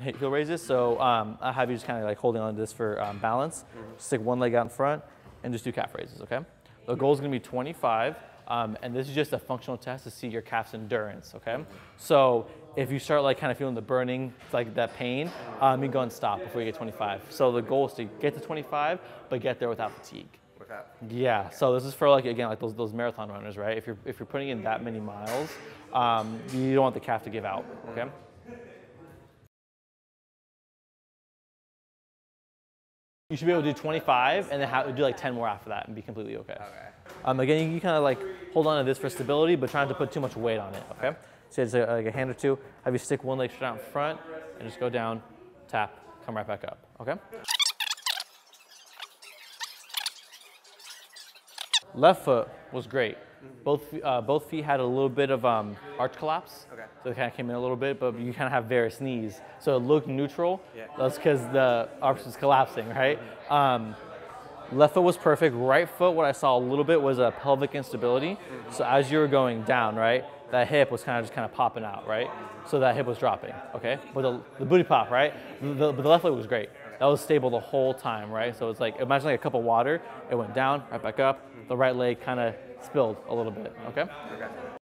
heel raises, so I'll have you just kind of like holding on to this for balance. Stick one leg out in front and just do calf raises, okay? The goal is going to be 25, and this is just a functional test to see your calf's endurance, okay? So if you start like kind of feeling the burning, like that pain, you go and stop before you get 25. So the goal is to get to 25, but get there without fatigue. Yeah, so this is for like, again, like those marathon runners, right? If you're putting in that many miles, you don't want the calf to give out, okay? You should be able to do 25 and then do like 10 more after that and be completely okay. Again, you kind of like hold on to this for stability, but trying to put too much weight on it, okay? So it's like a hand or two. Have you stick one leg straight out in front and just go down, tap, come right back up, okay? Left foot was great. Both feet had a little bit of arch collapse, so they kind of came in a little bit, but you kind of have varus knees. So it looked neutral, that's because the arch was collapsing, right? Left foot was perfect. Right foot, what I saw a little bit was a pelvic instability. So as you were going down, right, that hip was kind of just popping out, right? So that hip was dropping, okay? But the booty pop, right? The left leg was great. That was stable the whole time, right? So it's like, imagine like a cup of water, it went down, right back up, the right leg kind of spilled a little bit, okay?